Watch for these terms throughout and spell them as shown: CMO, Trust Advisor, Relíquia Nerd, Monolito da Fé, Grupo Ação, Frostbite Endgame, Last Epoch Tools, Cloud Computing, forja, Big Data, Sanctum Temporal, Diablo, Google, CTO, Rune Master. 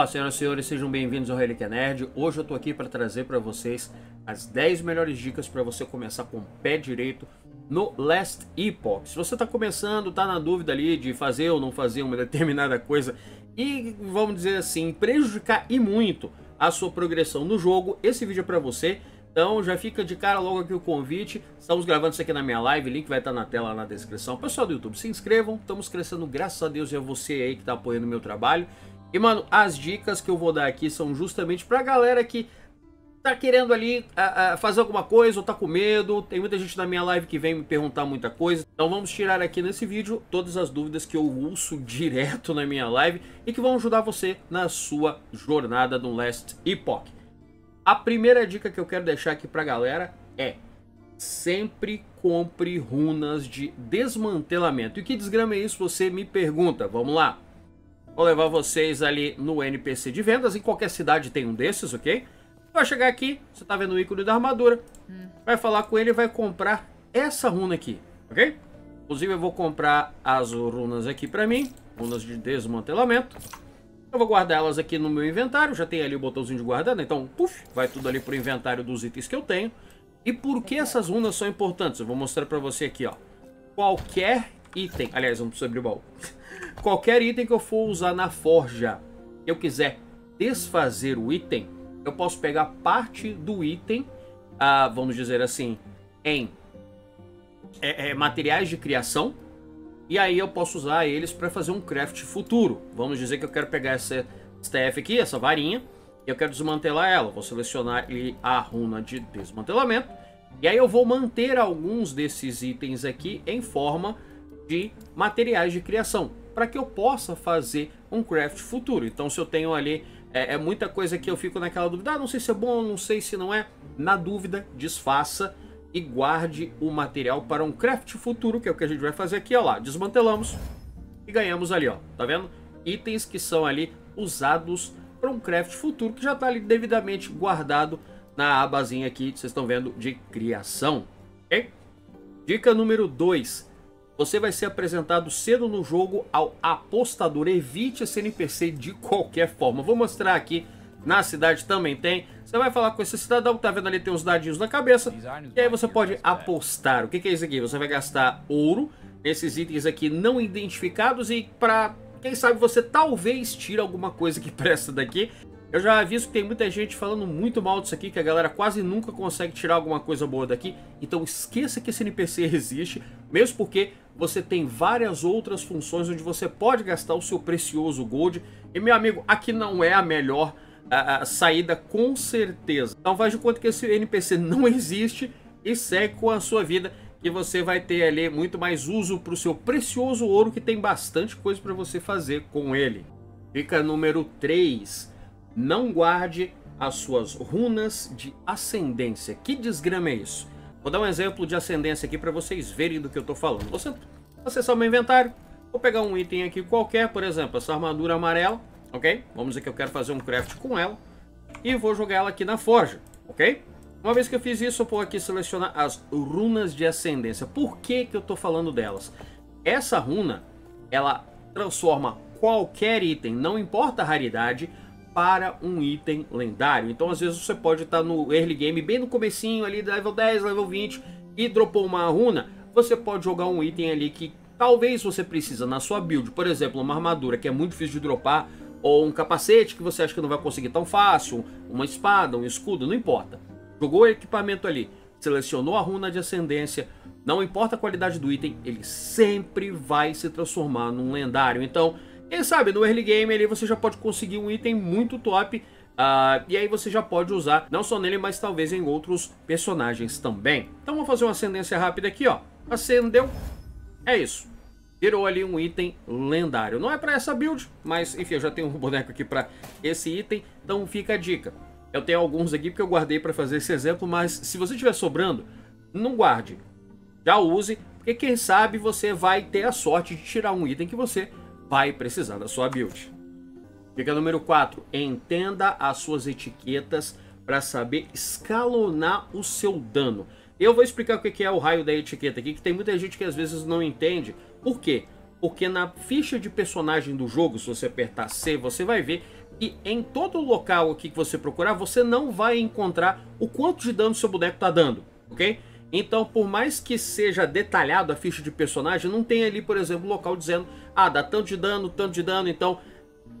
Ó, senhoras e senhores, sejam bem-vindos ao Relíquia Nerd. Hoje eu tô aqui para trazer para vocês as 10 melhores dicas para você começar com o pé direito no Last Epoch. Se você tá começando, tá na dúvida ali de fazer ou não fazer uma determinada coisa e, vamos dizer assim, prejudicar e muito a sua progressão no jogo, esse vídeo é para você. Então já fica de cara logo aqui o convite. Estamos gravando isso aqui na minha live, o link vai estar na tela, na descrição. Pessoal do YouTube, se inscrevam, estamos crescendo graças a Deus e a você aí que está apoiando o meu trabalho. E mano, as dicas que eu vou dar aqui são justamente pra galera que tá querendo ali fazer alguma coisa ou tá com medo. Tem muita gente na minha live que vem me perguntar muita coisa. Então vamos tirar aqui nesse vídeo todas as dúvidas que eu ouço direto na minha live e que vão ajudar você na sua jornada no Last Epoch. A primeira dica que eu quero deixar aqui pra galera é: sempre compre runas de desmantelamento. E que desgrama é isso? Você me pergunta. Vamos lá. Vou levar vocês ali no NPC de vendas. Em qualquer cidade tem um desses, ok? Vai chegar aqui, você tá vendo o ícone da armadura. Vai falar com ele e vai comprar essa runa aqui, ok? Inclusive eu vou comprar as runas aqui pra mim. Runas de desmantelamento. Eu vou guardar elas aqui no meu inventário, já tem ali o botãozinho de guardar, né? Então, puf, vai tudo ali pro inventário dos itens que eu tenho. E por que essas runas são importantes? Eu vou mostrar pra você aqui, ó. Qualquer item, aliás, não precisa abrir o baú. Qualquer item que eu for usar na forja, eu quiser desfazer o item, eu posso pegar parte do item, vamos dizer assim, em materiais de criação. E aí eu posso usar eles para fazer um craft futuro. Vamos dizer que eu quero pegar essa staff aqui, essa varinha, e eu quero desmantelar ela. Vou selecionar a runa de desmantelamento. E aí eu vou manter alguns desses itens aqui em forma de materiais de criação, para que eu possa fazer um craft futuro. Então se eu tenho ali, muita coisa que eu fico naquela dúvida, não sei se é bom, não sei se não é. Na dúvida, desfaça e guarde o material para um craft futuro, que é o que a gente vai fazer aqui, ó lá. Desmantelamos e ganhamos ali, ó, tá vendo? Itens que são ali usados para um craft futuro, que já tá ali devidamente guardado na abazinha aqui, vocês estão vendo, de criação, ok? Dica número 2. Você vai ser apresentado cedo no jogo ao apostador. Evite esse NPC de qualquer forma. Vou mostrar aqui. Na cidade também tem. Você vai falar com esse cidadão que tá vendo ali, tem uns dadinhos na cabeça. E aí você pode apostar. O que é isso aqui? Você vai gastar ouro nesses itens aqui não identificados. E pra, quem sabe, você talvez tire alguma coisa que presta daqui. Eu já aviso que tem muita gente falando muito mal disso aqui, que a galera quase nunca consegue tirar alguma coisa boa daqui. Então esqueça que esse NPC existe, mesmo porque você tem várias outras funções onde você pode gastar o seu precioso gold. E meu amigo, aqui não é a melhor a saída, com certeza. Então faz de conta que esse NPC não existe e segue com a sua vida, que você vai ter ali muito mais uso para o seu precioso ouro, que tem bastante coisa para você fazer com ele. Dica número 3. Não guarde as suas runas de ascendência. Que desgrama é isso? Vou dar um exemplo de ascendência aqui para vocês verem do que eu tô falando. Você acessar o meu inventário, vou pegar um item aqui qualquer, por exemplo, essa armadura amarela. Ok? Vamos dizer que eu quero fazer um craft com ela e vou jogar ela aqui na forja, ok? Uma vez que eu fiz isso, eu vou aqui selecionar as runas de ascendência. Por que que eu tô falando delas? Essa runa, ela transforma qualquer item, não importa a raridade, para um item lendário. Então às vezes você pode estar no early game, bem no comecinho ali, level 10, level 20, e dropou uma runa, você pode jogar um item ali que talvez você precisa na sua build. Por exemplo, uma armadura que é muito difícil de dropar, ou um capacete que você acha que não vai conseguir tão fácil, uma espada, um escudo, não importa. Jogou o equipamento ali, selecionou a runa de ascendência, não importa a qualidade do item, ele sempre vai se transformar num lendário. Então, quem sabe no early game ali você já pode conseguir um item muito top, e aí você já pode usar, não só nele, mas talvez em outros personagens também. Então vamos fazer uma ascendência rápida aqui, ó. Acendeu, é isso. Virou ali um item lendário. Não é para essa build, mas enfim, eu já tenho um boneco aqui para esse item. Então fica a dica. Eu tenho alguns aqui porque eu guardei para fazer esse exemplo, mas se você tiver sobrando, não guarde. Já use, porque quem sabe você vai ter a sorte de tirar um item que você vai precisar da sua build. Dica número 4. Entenda as suas etiquetas para saber escalonar o seu dano. Eu vou explicar o que é o raio da etiqueta aqui, que tem muita gente que às vezes não entende. Por quê? Porque na ficha de personagem do jogo, se você apertar C, você vai ver E em todo local aqui que você procurar, você não vai encontrar o quanto de dano seu boneco tá dando, ok? Então, por mais que seja detalhado a ficha de personagem, não tem ali, por exemplo, um local dizendo, ah, dá tanto de dano, então...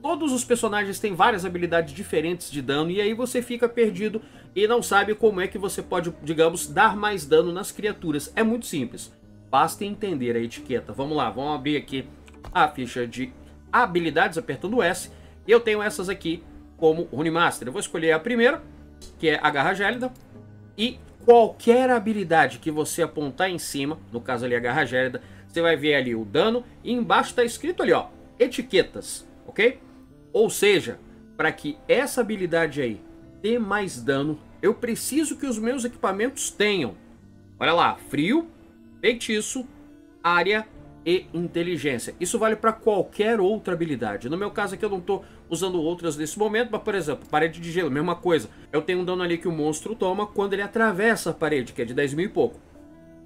Todos os personagens têm várias habilidades diferentes de dano e aí você fica perdido e não sabe como é que você pode, digamos, dar mais dano nas criaturas. É muito simples, basta entender a etiqueta. Vamos lá, vamos abrir aqui a ficha de habilidades, apertando S. Eu tenho essas aqui como Rune Master. Eu vou escolher a primeira, que é a Garra Gélida, e qualquer habilidade que você apontar em cima, no caso ali a Garra Gélida, você vai ver ali o dano e embaixo está escrito ali, ó, etiquetas, ok? Ou seja, para que essa habilidade aí dê mais dano, eu preciso que os meus equipamentos tenham, olha lá, frio, feitiço, área e inteligência. Isso vale para qualquer outra habilidade. No meu caso aqui eu não estou usando outras nesse momento, mas por exemplo, parede de gelo, mesma coisa. Eu tenho um dano ali que o monstro toma quando ele atravessa a parede, que é de 10.000 e pouco.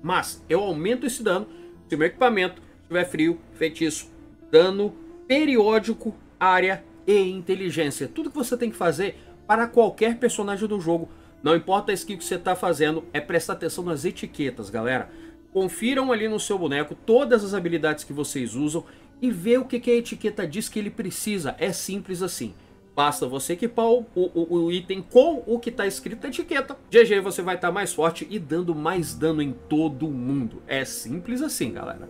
Mas eu aumento esse dano se o meu equipamento tiver frio, feitiço, dano periódico, área e inteligência. Tudo que você tem que fazer para qualquer personagem do jogo, não importa a skill que você está fazendo, é prestar atenção nas etiquetas, galera. Confiram ali no seu boneco todas as habilidades que vocês usam e vê o que a etiqueta diz que ele precisa. É simples assim. Basta você equipar o item com o que está escrito na etiqueta. GG, você vai estar mais forte e dando mais dano em todo mundo. É simples assim, galera.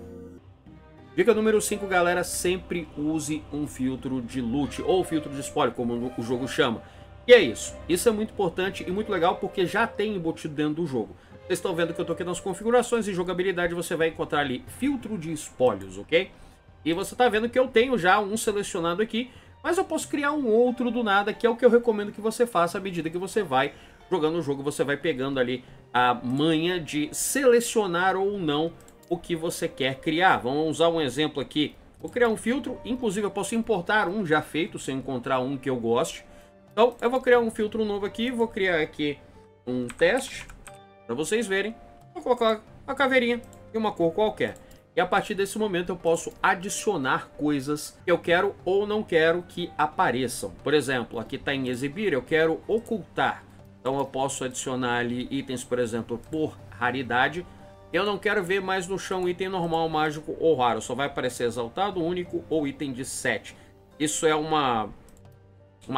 Dica número 5, galera, sempre use um filtro de loot ou filtro de spoiler, como o jogo chama. E é isso. Isso é muito importante e muito legal porque já tem embutido dentro do jogo. Vocês estão vendo que eu estou aqui nas configurações e jogabilidade, você vai encontrar ali filtro de spoilers, ok? E você está vendo que eu tenho já um selecionado aqui, mas eu posso criar um outro do nada, que é o que eu recomendo que você faça à medida que você vai jogando o jogo. Você vai pegando ali a manha de selecionar ou não o que você quer criar. Vamos usar um exemplo aqui. Vou criar um filtro, inclusive eu posso importar um já feito, se eu encontrar um que eu goste. Então eu vou criar um filtro novo aqui, vou criar aqui um teste, para vocês verem. Vou colocar uma caveirinha e uma cor qualquer. E a partir desse momento eu posso adicionar coisas que eu quero ou não quero que apareçam. Por exemplo, aqui está em exibir, eu quero ocultar. Então eu posso adicionar ali itens, por exemplo, por raridade. Eu não quero ver mais no chão item normal, mágico ou raro. Só vai aparecer exaltado, único ou item de 7. Isso é uma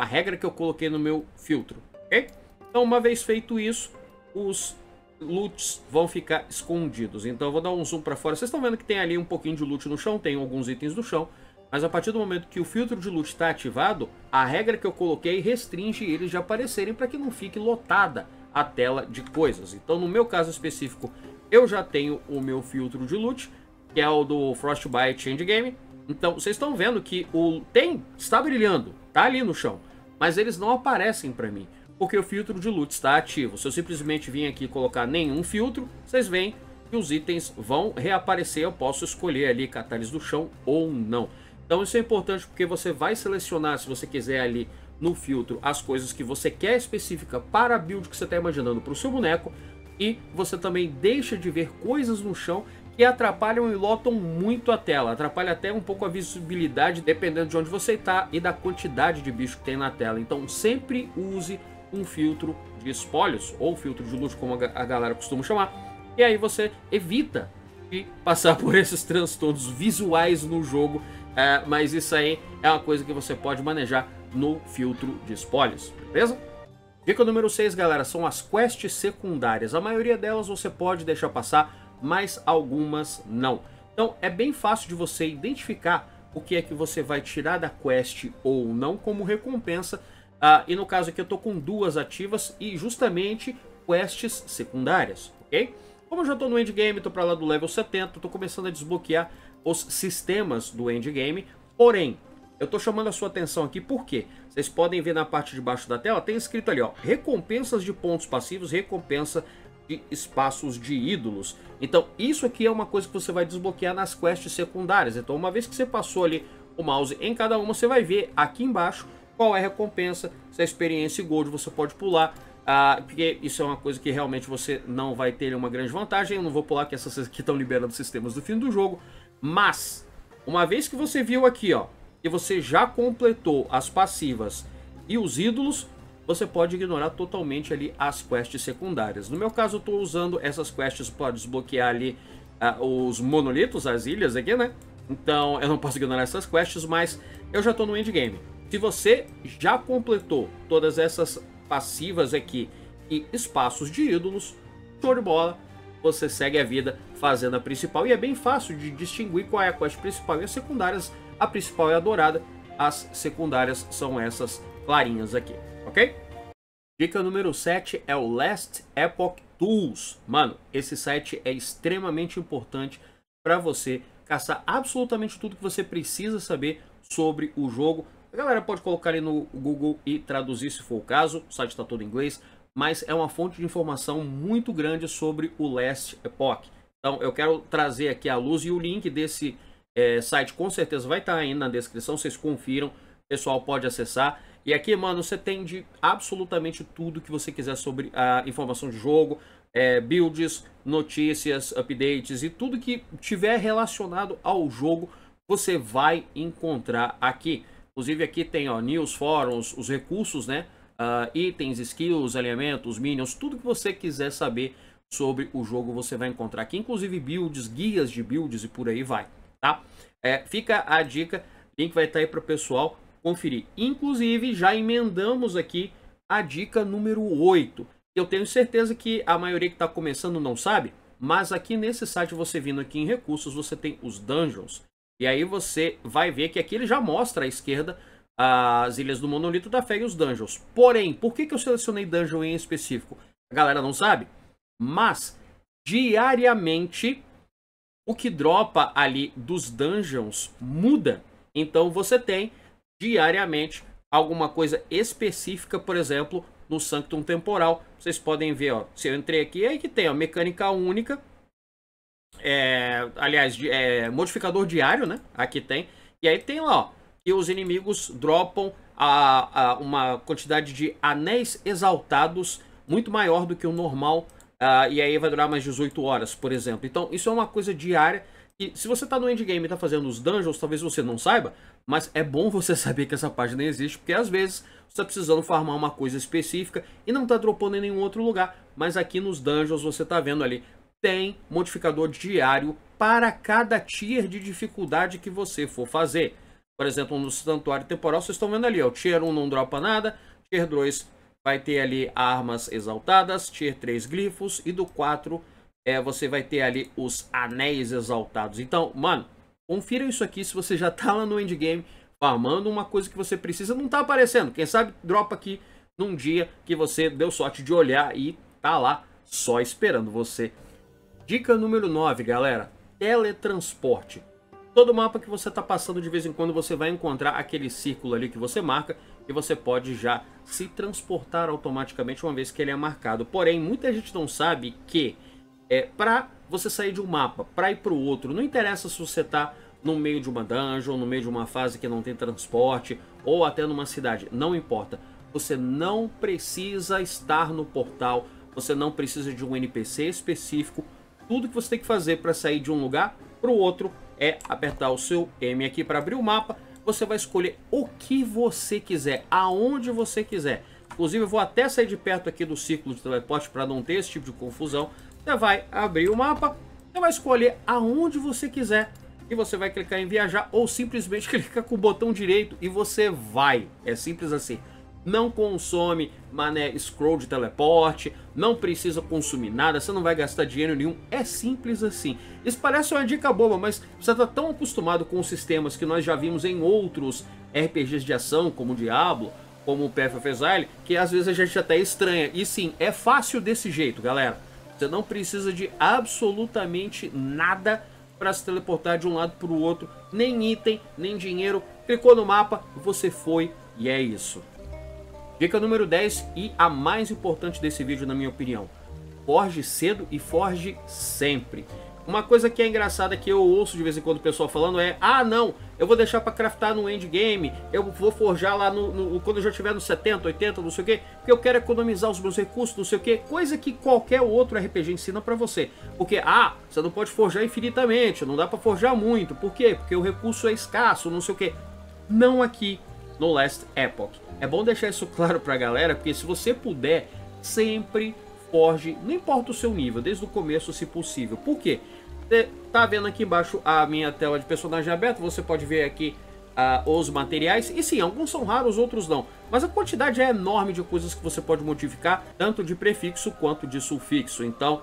regra que eu coloquei no meu filtro, ok? Então, uma vez feito isso, os loots vão ficar escondidos. Então, eu vou dar um zoom para fora. Vocês estão vendo que tem ali um pouquinho de loot no chão, tem alguns itens no chão. Mas a partir do momento que o filtro de loot está ativado, a regra que eu coloquei restringe eles de aparecerem para que não fique lotada a tela de coisas. Então, no meu caso específico, eu já tenho o meu filtro de loot, que é o do Frostbite Endgame. Então, vocês estão vendo que o tem está brilhando, tá ali no chão, mas eles não aparecem para mim, porque o filtro de loot está ativo. Se eu simplesmente vim aqui e colocar nenhum filtro, vocês veem que os itens vão reaparecer. Eu posso escolher ali catar eles do chão ou não. Então, isso é importante porque você vai selecionar, se você quiser ali no filtro, as coisas que você quer específica para a build que você está imaginando para o seu boneco. E você também deixa de ver coisas no chão que atrapalham e lotam muito a tela. Atrapalha até um pouco a visibilidade, dependendo de onde você está e da quantidade de bicho que tem na tela. Então sempre use um filtro de spoilers, ou filtro de luz, como a galera costuma chamar. E aí você evita de passar por esses transtornos visuais no jogo. Mas isso aí é uma coisa que você pode manejar no filtro de spoilers, beleza? Dica número 6, galera, são as quests secundárias. A maioria delas você pode deixar passar, mas algumas não. Então é bem fácil de você identificar o que é que você vai tirar da quest ou não como recompensa. E no caso aqui eu tô com duas ativas e justamente quests secundárias, ok? Como eu já tô no endgame, tô para lá do level 70, tô começando a desbloquear os sistemas do endgame, porém... eu tô chamando a sua atenção aqui porque vocês podem ver na parte de baixo da tela, tem escrito ali, ó, recompensas de pontos passivos, recompensa de espaços de ídolos. Então isso aqui é uma coisa que você vai desbloquear nas quests secundárias. Então uma vez que você passou ali o mouse em cada uma, você vai ver aqui embaixo qual é a recompensa, se é experiência e gold, você pode pular. Porque isso é uma coisa que realmente você não vai ter uma grande vantagem. Eu não vou pular que essas aqui estão liberando sistemas do fim do jogo. Mas, uma vez que você viu aqui, ó, e você já completou as passivas e os ídolos, você pode ignorar totalmente ali as quests secundárias. No meu caso, eu estou usando essas quests para desbloquear ali os monolitos, as ilhas aqui, né? Então, eu não posso ignorar essas quests, mas eu já estou no endgame. Se você já completou todas essas passivas aqui e espaços de ídolos, show de bola, você segue a vida fazendo a principal. E é bem fácil de distinguir qual é a quest principal e as secundárias. A principal é a dourada, as secundárias são essas clarinhas aqui, ok? Dica número 7 é o Last Epoch Tools. Mano, esse site é extremamente importante para você caçar absolutamente tudo que você precisa saber sobre o jogo. A galera pode colocar ali no Google e traduzir se for o caso, o site está todo em inglês, mas é uma fonte de informação muito grande sobre o Last Epoch. Então eu quero trazer aqui à luz, e o link desse site com certeza vai estar aí na descrição, vocês confiram, o pessoal pode acessar. E aqui, mano, você tem de absolutamente tudo que você quiser sobre a informação de jogo, builds, notícias, updates e tudo que tiver relacionado ao jogo, você vai encontrar aqui. Inclusive aqui tem, ó, news, fóruns, os recursos, né, itens, skills, elementos, minions, tudo que você quiser saber sobre o jogo você vai encontrar aqui. Inclusive builds, guias de builds e por aí vai, tá? Fica a dica, link vai estar aí para o pessoal conferir. Inclusive já emendamos aqui a dica número 8. Eu tenho certeza que a maioria que está começando não sabe, mas aqui nesse site, você vindo aqui em recursos, você tem os dungeons. E aí você vai ver que aqui ele já mostra à esquerda as ilhas do Monolito da Fé e os dungeons. Porém, por que eu selecionei dungeon em específico? A galera não sabe, mas diariamente o que dropa ali dos dungeons muda. Então você tem diariamente alguma coisa específica, por exemplo, no Sanctum Temporal. Vocês podem ver, ó, se eu entrei aqui, aí que tem a mecânica única. Aliás, modificador diário, né? Aqui tem. E aí tem lá, ó, que os inimigos dropam uma quantidade de anéis exaltados muito maior do que o normal. E aí vai durar mais 18 horas, por exemplo. Então, isso é uma coisa diária. E se você tá no endgame e tá fazendo os dungeons, talvez você não saiba, mas é bom você saber que essa página existe, porque às vezes você tá precisando farmar uma coisa específica e não tá dropando em nenhum outro lugar. Mas aqui nos dungeons você tá vendo ali, tem modificador diário para cada tier de dificuldade que você for fazer. Por exemplo, no Santuário Temporal, vocês estão vendo ali, ó, o Tier 1 não dropa nada, Tier 2 vai ter ali armas exaltadas, Tier 3 glifos, e do 4 você vai ter ali os anéis exaltados. Então, mano, confira isso aqui se você já tá lá no endgame farmando uma coisa que você precisa, não tá aparecendo. Quem sabe dropa aqui num dia que você deu sorte de olhar e tá lá só esperando você. Dica número 9, galera, teletransporte. Todo mapa que você está passando, de vez em quando você vai encontrar aquele círculo ali que você marca e você pode já se transportar automaticamente uma vez que ele é marcado. Porém, muita gente não sabe que para você sair de um mapa, para ir para o outro, não interessa se você está no meio de uma dungeon, no meio de uma fase que não tem transporte ou até numa cidade, não importa. Você não precisa estar no portal, você não precisa de um NPC específico. Tudo que você tem que fazer para sair de um lugar para o outro é apertar o seu M aqui para abrir o mapa. Você vai escolher o que você quiser, aonde você quiser. Inclusive, eu vou até sair de perto aqui do círculo de teleporte para não ter esse tipo de confusão. Você vai abrir o mapa, você vai escolher aonde você quiser e você vai clicar em viajar ou simplesmente clicar com o botão direito e você vai. É simples assim. Não consome mané scroll de teleporte, não precisa consumir nada, você não vai gastar dinheiro nenhum, é simples assim. Isso parece uma dica boba, mas você está tão acostumado com os sistemas que nós já vimos em outros RPGs de ação, como Diablo, como o Path of Exile, que às vezes a gente até estranha. E sim, é fácil desse jeito, galera. Você não precisa de absolutamente nada para se teleportar de um lado para o outro, nem item, nem dinheiro. Clicou no mapa, você foi e é isso. Dica número 10 e a mais importante desse vídeo, na minha opinião. Forge cedo e forge sempre. Uma coisa que é engraçada que eu ouço de vez em quando o pessoal falando é: ah, não, eu vou deixar pra craftar no endgame, eu vou forjar lá quando eu já tiver nos 70, 80, não sei o que, porque eu quero economizar os meus recursos, não sei o que. Coisa que qualquer outro RPG ensina pra você. Porque, você não pode forjar infinitamente, não dá pra forjar muito. Por quê? Porque o recurso é escasso, não sei o que. Não aqui. no Last Epoch. É bom deixar isso claro pra galera, porque se você puder, sempre forge, não importa o seu nível, desde o começo se possível. Por quê? Você tá vendo aqui embaixo a minha tela de personagem aberta, você pode ver aqui os materiais, e sim, alguns são raros, outros não, mas a quantidade é enorme de coisas que você pode modificar, tanto de prefixo quanto de sufixo. Então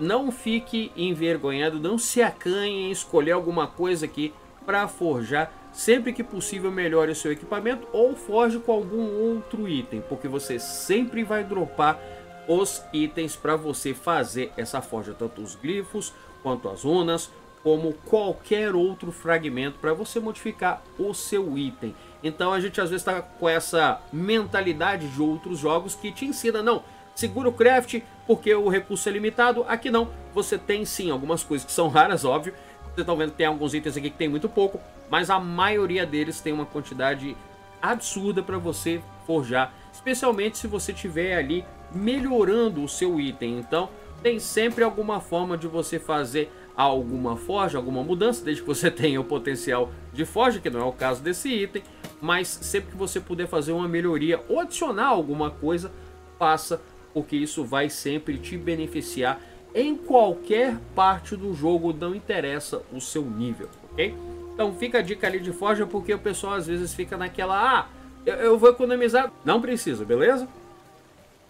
não fique envergonhado, não se acanhe em escolher alguma coisa aqui para forjar. Sempre que possível melhore o seu equipamento ou forje com algum outro item, porque você sempre vai dropar os itens para você fazer essa forja, tanto os glifos quanto as runas, como qualquer outro fragmento para você modificar o seu item. Então a gente às vezes está com essa mentalidade de outros jogos que te ensina, não, segura o craft porque o recurso é limitado. Aqui não, você tem sim algumas coisas que são raras, óbvio. Vocês estão vendo que tem alguns itens aqui que tem muito pouco, mas a maioria deles tem uma quantidade absurda para você forjar, especialmente se você tiver ali melhorando o seu item. Então tem sempre alguma forma de você fazer alguma forja, alguma mudança, desde que você tenha o potencial de forja, que não é o caso desse item, mas sempre que você puder fazer uma melhoria ou adicionar alguma coisa, faça, porque isso vai sempre te beneficiar em qualquer parte do jogo, não interessa o seu nível, ok? Então fica a dica ali de forja, porque o pessoal às vezes fica naquela, eu vou economizar, não precisa, beleza?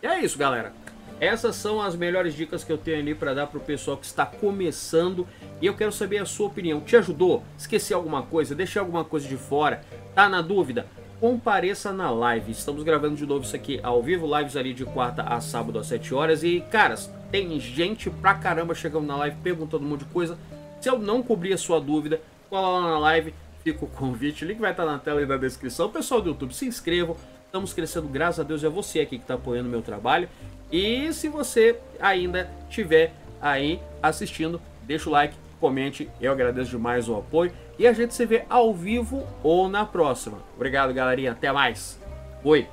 E é isso, galera. Essas são as melhores dicas que eu tenho ali para dar para o pessoal que está começando. E eu quero saber a sua opinião. Te ajudou? Esqueci alguma coisa? Deixei alguma coisa de fora? Tá na dúvida? Compareça na live. Estamos gravando de novo isso aqui ao vivo. Lives ali de quarta a sábado às 7 horas. E, caras, tem gente pra caramba chegando na live perguntando um monte de coisa. Se eu não cobrir a sua dúvida, cola lá na live. Fica o convite. O link vai estar na tela e na descrição. Pessoal do YouTube, se inscrevam. Estamos crescendo, graças a Deus, é você aqui que está apoiando o meu trabalho. E se você ainda estiver aí assistindo, deixa o like, comente, eu agradeço demais o apoio. E a gente se vê ao vivo ou na próxima. Obrigado, galerinha, até mais. Fui!